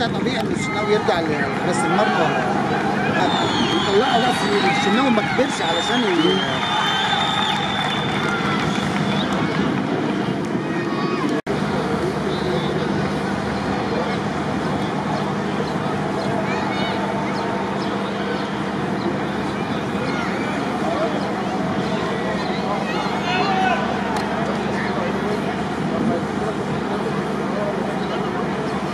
ده طبيعي ان الشناوي يرجع لراس المرمى ولا يطلعه، بس الشناوي ما كبرش علشان